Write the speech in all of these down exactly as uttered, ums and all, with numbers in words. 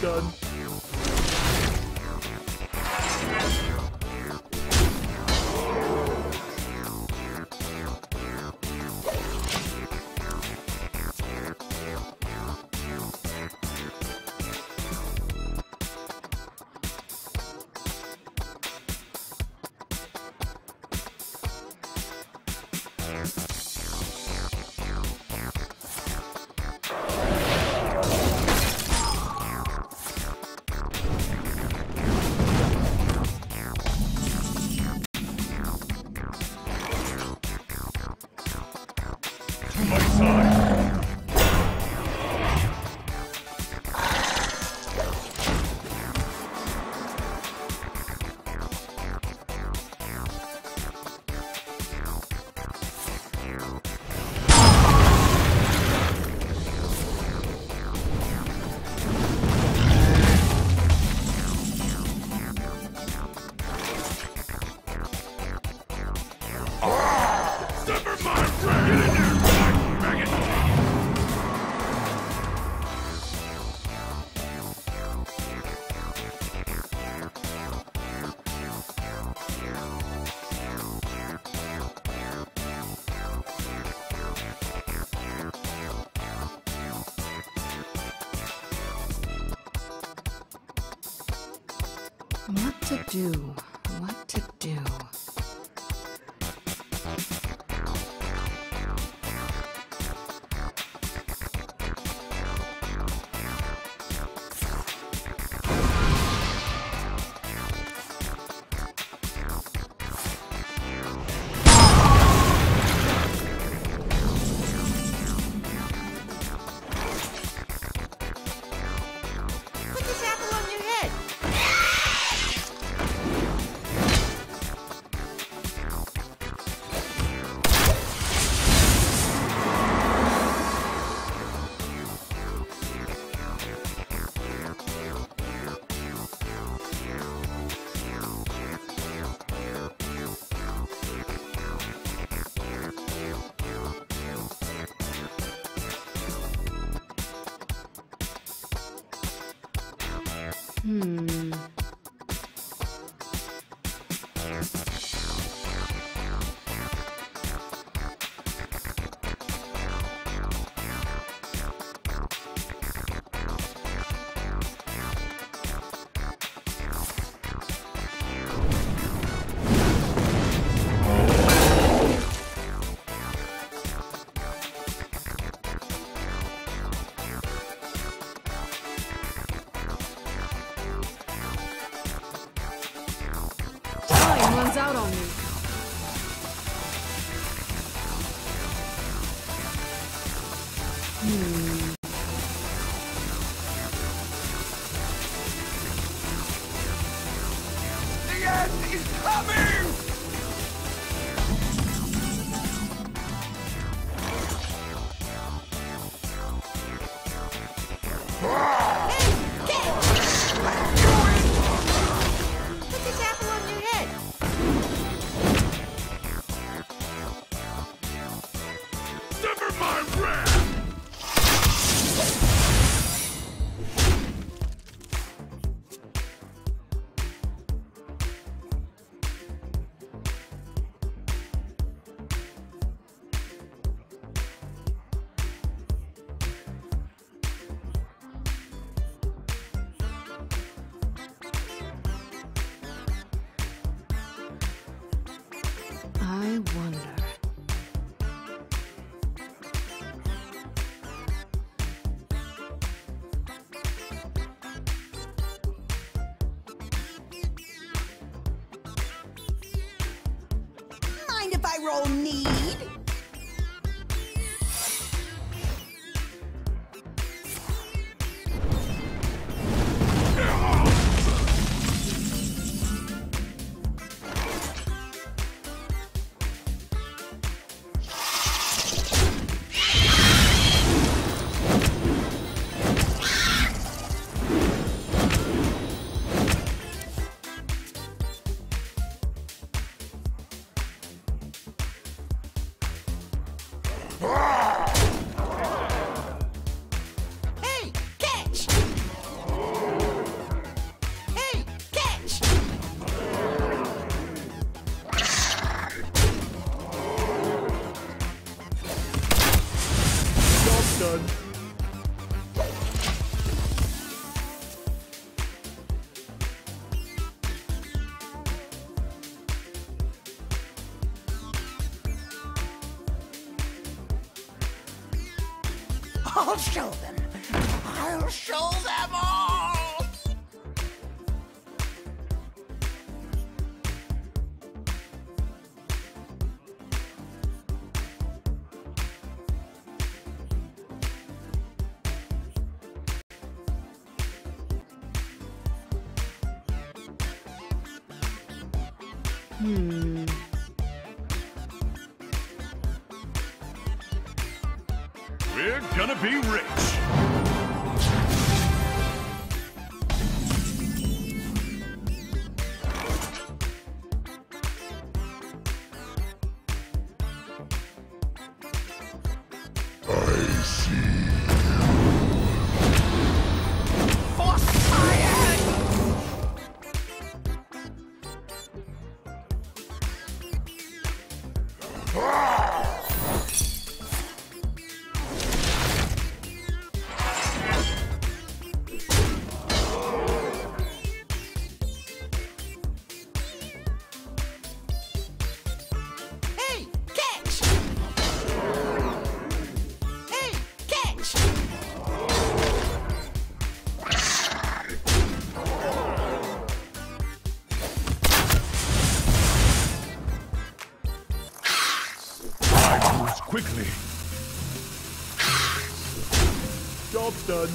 done. What to do? What to do? Hmm. Out on me. Hmm. The end is coming! I wonder. Mind if I roll need? done. I'll show them. I'll show them all. Hmm. We're gonna be rich. Quickly. Job's done.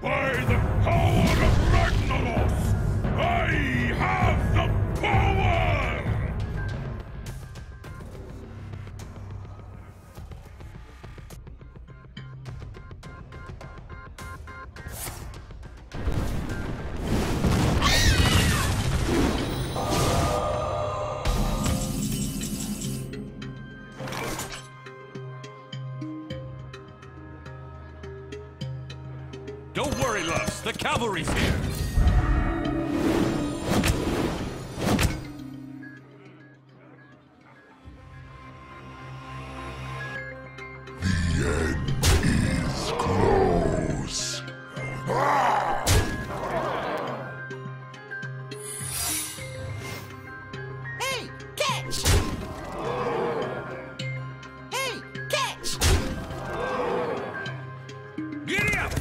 By the power of Ragnaros, I have the power! Don't worry, loves. The cavalry's here. The end is close. Ah! Hey, catch! Hey, catch! Giddy up!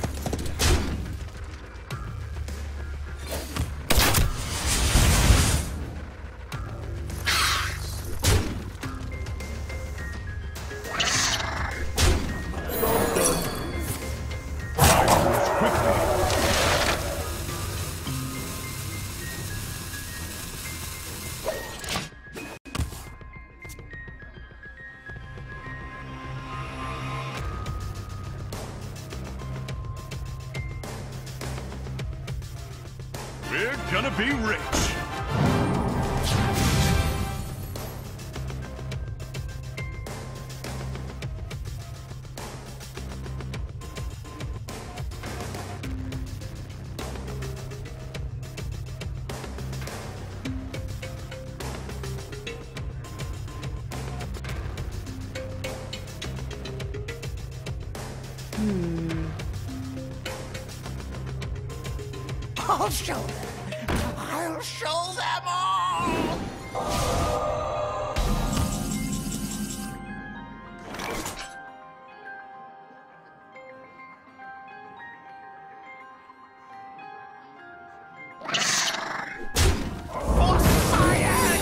We're gonna be rich. Hmm. I'll show them. I'll show them all. For Cyan!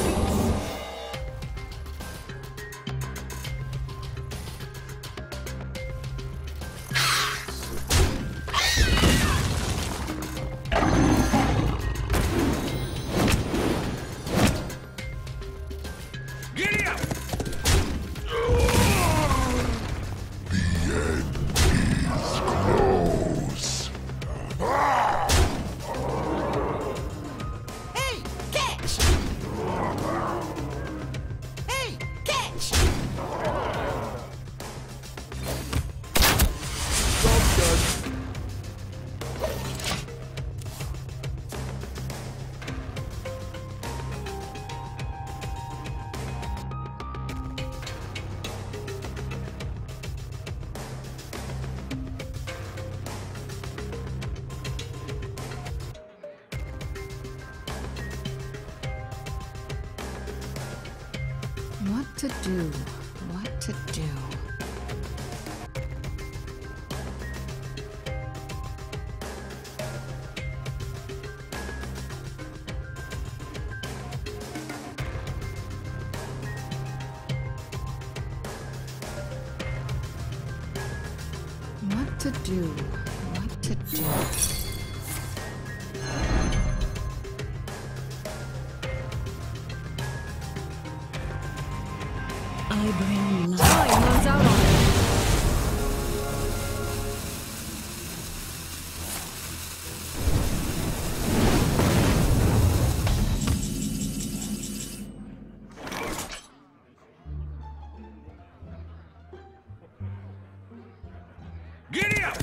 to do, what to do. What to do, what to do. I bring love. Joy comes out on it. Giddy up!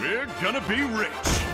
We're gonna be rich!